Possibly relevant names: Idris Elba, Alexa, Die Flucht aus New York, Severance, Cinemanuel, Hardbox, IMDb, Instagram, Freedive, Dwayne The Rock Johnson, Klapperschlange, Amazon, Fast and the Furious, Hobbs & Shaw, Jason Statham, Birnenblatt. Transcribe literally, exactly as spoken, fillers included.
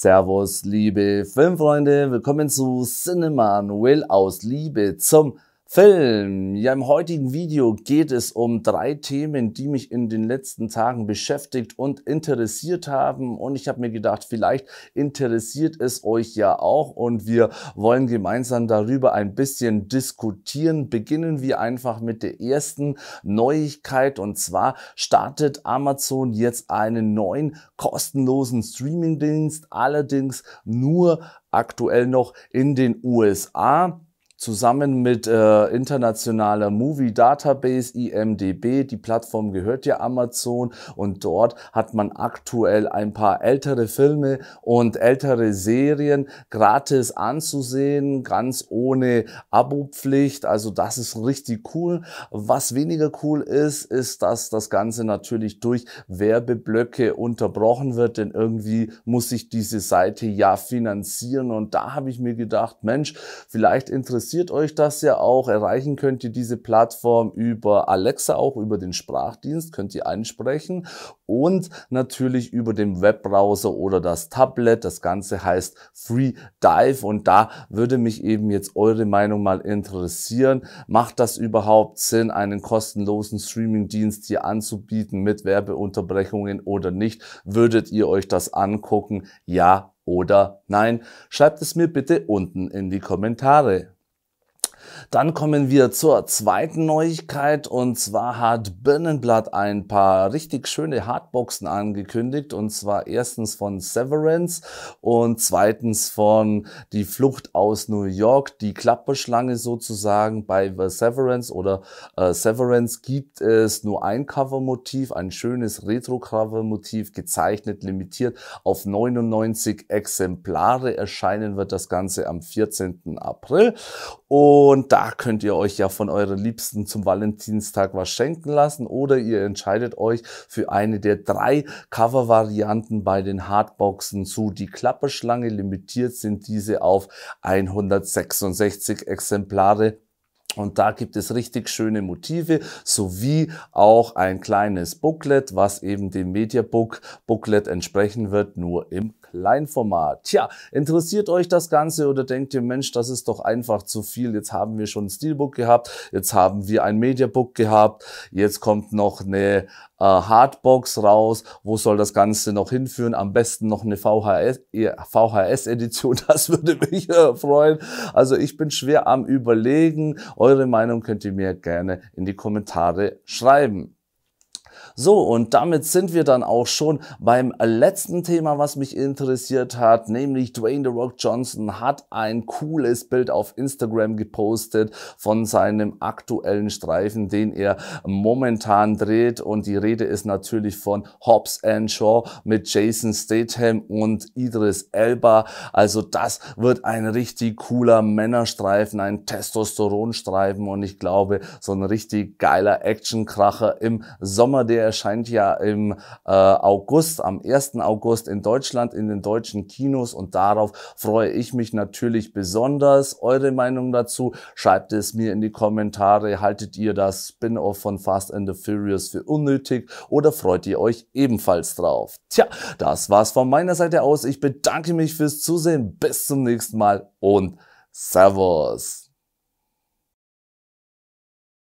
Servus, liebe Filmfreunde, willkommen zu Cinemanuel aus Liebe zum Film. Ja, im heutigen Video geht es um drei Themen, die mich in den letzten Tagen beschäftigt und interessiert haben. Und ich habe mir gedacht, vielleicht interessiert es euch ja auch. Und wir wollen gemeinsam darüber ein bisschen diskutieren. Beginnen wir einfach mit der ersten Neuigkeit. Und zwar startet Amazon jetzt einen neuen kostenlosen Streamingdienst. Allerdings nur aktuell noch in den U S A. Zusammen mit äh, internationaler Movie Database I M D b, die Plattform gehört ja Amazon, und dort hat man aktuell ein paar ältere Filme und ältere Serien gratis anzusehen, ganz ohne Abopflicht. Also das ist richtig cool. Was weniger cool ist, ist, dass das Ganze natürlich durch Werbeblöcke unterbrochen wird, denn irgendwie muss sich diese Seite ja finanzieren. Und da habe ich mir gedacht, Mensch, vielleicht interessiert Interessiert euch das ja auch. Erreichen könnt ihr diese Plattform über Alexa, auch über den Sprachdienst, könnt ihr einsprechen, und natürlich über den Webbrowser oder das Tablet. Das Ganze heißt Freedive, und da würde mich eben jetzt eure Meinung mal interessieren. Macht das überhaupt Sinn, einen kostenlosen Streamingdienst hier anzubieten mit Werbeunterbrechungen oder nicht? Würdet ihr euch das angucken? Ja oder nein? Schreibt es mir bitte unten in die Kommentare. Dann kommen wir zur zweiten Neuigkeit, und zwar hat Birnenblatt ein paar richtig schöne Hardboxen angekündigt, und zwar erstens von Severance und zweitens von Die Flucht aus New York, die Klapperschlange sozusagen. Bei Severance oder äh, Severance gibt es nur ein Covermotiv, ein schönes Retro-Covermotiv, gezeichnet, limitiert auf neunundneunzig Exemplare. Erscheinen wird das Ganze am vierzehnten April, und da könnt ihr euch ja von euren Liebsten zum Valentinstag was schenken lassen, oder ihr entscheidet euch für eine der drei Cover-Varianten bei den Hardboxen zu Die Klapperschlange. Limitiert sind diese auf hundertsechsundsechzig Exemplare. Und da gibt es richtig schöne Motive, sowie auch ein kleines Booklet, was eben dem Mediabook Booklet entsprechen wird, nur im Kleinformat. Tja, interessiert euch das Ganze, oder denkt ihr, Mensch, das ist doch einfach zu viel? Jetzt haben wir schon ein Steelbook gehabt, jetzt haben wir ein Mediabook gehabt, jetzt kommt noch eine äh, Hardbox raus. Wo soll das Ganze noch hinführen? Am besten noch eine V H S-Edition, das würde mich äh, freuen. Also ich bin schwer am Überlegen. Eure Meinung könnt ihr mir gerne in die Kommentare schreiben. So, und damit sind wir dann auch schon beim letzten Thema, was mich interessiert hat, nämlich Dwayne The Rock Johnson hat ein cooles Bild auf Instagram gepostet von seinem aktuellen Streifen, den er momentan dreht, und die Rede ist natürlich von Hobbs and Shaw mit Jason Statham und Idris Elba. Also das wird ein richtig cooler Männerstreifen, ein Testosteronstreifen, und ich glaube, so ein richtig geiler Actionkracher im Sommer. Der erscheint ja im äh, August, am ersten August in Deutschland, in den deutschen Kinos, und darauf freue ich mich natürlich besonders. Eure Meinung dazu? Schreibt es mir in die Kommentare. Haltet ihr das Spin-off von Fast and the Furious für unnötig, oder freut ihr euch ebenfalls drauf? Tja, das war's von meiner Seite aus. Ich bedanke mich fürs Zusehen. Bis zum nächsten Mal und Servus!